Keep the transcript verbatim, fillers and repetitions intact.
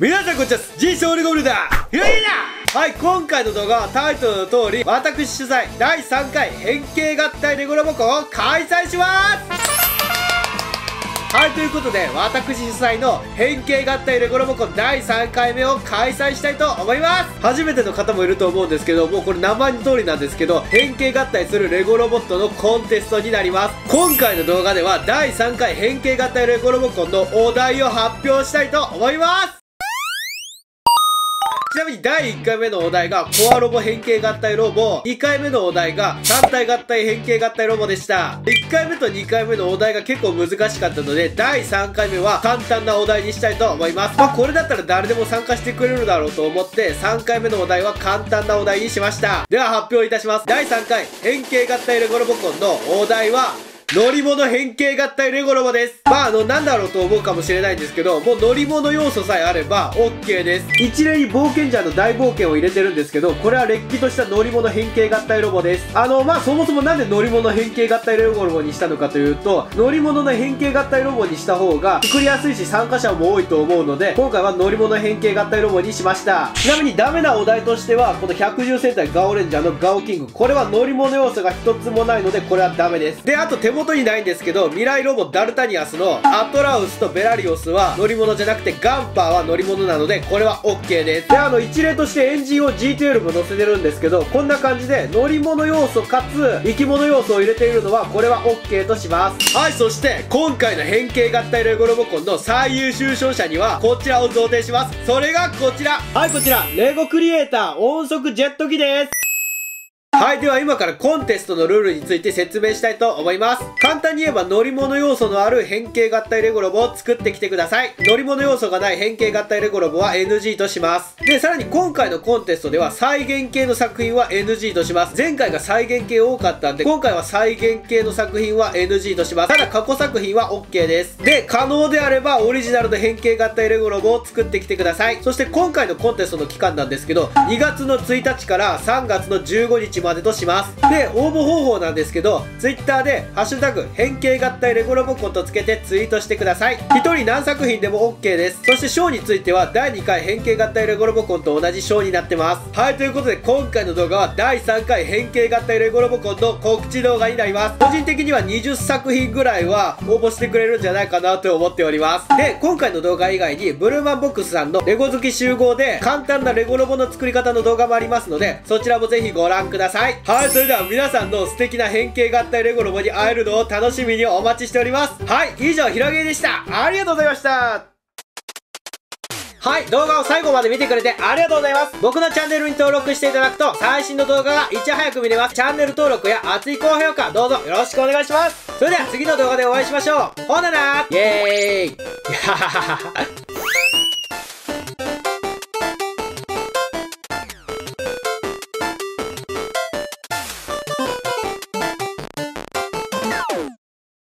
皆さんこんにちは、ジーツーオーエルゴブルダー、ひろゆきだ。はい、今回の動画はタイトルの通り、私主催だいさんかい変形合体レゴラボコンを開催します。はい、ということで私主催の変形合体レゴラボコンだいさんかいめを開催したいと思います。初めての方もいると思うんですけど、もうこれ名前の通りなんですけど、変形合体するレゴロボットのコンテストになります。今回の動画ではだいさんかい変形合体レゴロボコンのお題を発表したいと思います。ちなみにだいいっかいめのお題がコアロボ変形合体ロボ、にかいめのお題が単体合体変形合体ロボでした。いっかいめとにかいめのお題が結構難しかったので、だいさんかいめは簡単なお題にしたいと思います。まあこれだったら誰でも参加してくれるだろうと思って、さんかいめのお題は簡単なお題にしました。では発表いたします。だいさんかい変形合体レゴロボコンのお題は乗り物変形合体レゴロボです。まああのなんだろうと思うかもしれないんですけど、もう乗り物要素さえあれば オーケー です。一例に冒険者の大冒険を入れてるんですけど、これはれっきとした乗り物変形合体ロボです。あのまあそもそもなんで乗り物変形合体レゴロボにしたのかというと、乗り物の変形合体ロボにした方が作りやすいし参加者も多いと思うので、今回は乗り物変形合体ロボにしました。ちなみにダメなお題としては、このひゃくじゅう戦隊ガオレンジャーのガオキング、これは乗り物要素が一つもないのでこれはダメです。であと手元元にないんですけど、未来ロボダルタニアスのアトラウスとベラリオスは乗り物じゃなくて、ガンパーは乗り物なのでこれは オーケー です。であの一例としてエンジンを ジーツーエル も載せてるんですけど、こんな感じで乗り物要素かつ生き物要素を入れているのはこれは オーケー とします。はい、そして今回の変形合体レゴロボコンの最優秀賞者にはこちらを贈呈します。それがこちら。はい、こちらレゴクリエイター音速ジェット機です。はい、では今からコンテストのルールについて説明したいと思います。簡単に言えば乗り物要素のある変形合体レゴロボを作ってきてください。乗り物要素がない変形合体レゴロボは エヌジー とします。でさらに今回のコンテストでは再現系の作品は エヌジー とします。前回が再現系多かったんで、今回は再現系の作品は エヌジー とします。ただ過去作品は オーケー です。で可能であればオリジナルの変形合体レゴロボを作ってきてください。そして今回のコンテストの期間なんですけど、にがつのついたちからさんがつのじゅうごにちまでとします。で応募方法なんですけど、 Twitter で「ハッシュタグ変形合体レゴロボコン」とつけてツイートしてください。ひとり何作品でも オーケー です。そして賞についてはだいにかい変形合体レゴロボコンと同じ賞になってます。はい、ということで今回の動画はだいさんかい変形合体レゴロボコンの告知動画になります。個人的にはにじゅっさくひんぐらいは応募してくれるんじゃないかなと思っております。で今回の動画以外にブルーマンボックスさんのレゴ好き集合で簡単なレゴロボの作り方の動画もありますので、そちらもぜひご覧ください。はい、はい、それでは皆さんの素敵な変形合体レゴロボに会えるのを楽しみにお待ちしております。はい、以上ひろげいでした。ありがとうございました。はい、動画を最後まで見てくれてありがとうございます。僕のチャンネルに登録していただくと最新の動画がいち早く見れます。チャンネル登録や熱い高評価どうぞよろしくお願いします。それでは次の動画でお会いしましょう。ほななイエーイ。